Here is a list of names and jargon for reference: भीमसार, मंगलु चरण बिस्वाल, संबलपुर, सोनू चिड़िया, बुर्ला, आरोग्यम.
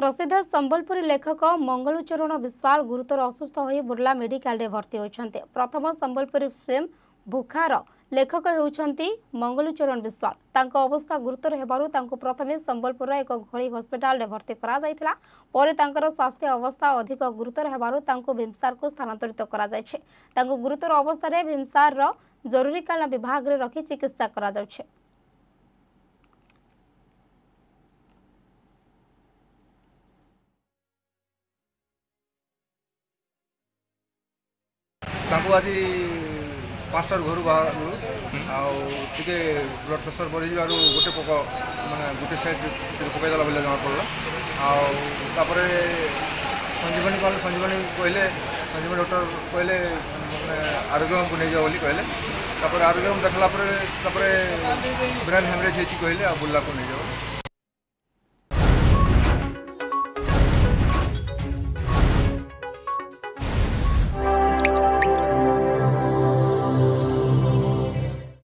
प्रसिद्ध संबलपुरी लेखक मंगलु चरण बिस्वाल गुरुतर असुस्थ हो बुर्ला मेडिकल भर्ती होइछन्ते। प्रथम संबलपुरी फिल्म भूखार लेखक होइछन्ती मंगलु चरण बिस्वाल। तांको अवस्था गुरुतर हेबारु तांको प्रथमे संबलपुर एक घोरी हॉस्पिटल भर्ती करा जायथिला। परे तांकर स्वास्थ्य अवस्था अधिक गुरुतर हेबारु तांको भीमसार को स्थानांतरित करा जायछे। तांको गुरुतर अवस्था रे भीमसार रो जरूरीकालीन विभाग रे रखी चिकित्सा करा जाउछे। तांको आज 5टार घर बाहर आगे ब्लड प्रेसर बढ़ी जाए गोटे पक मैंने गोटे साइड पकईदेला बोले जमा पड़ा। आपर संजीवनी कह संजीवनी कहले संजीवनी डॉक्टर कहले मैंने आरोग्यम को नहीं जाओ बोली कहले। आरोग्यम देखला ब्रेन हेमरेज होती कहले बुर्ला को नहीं जाओ।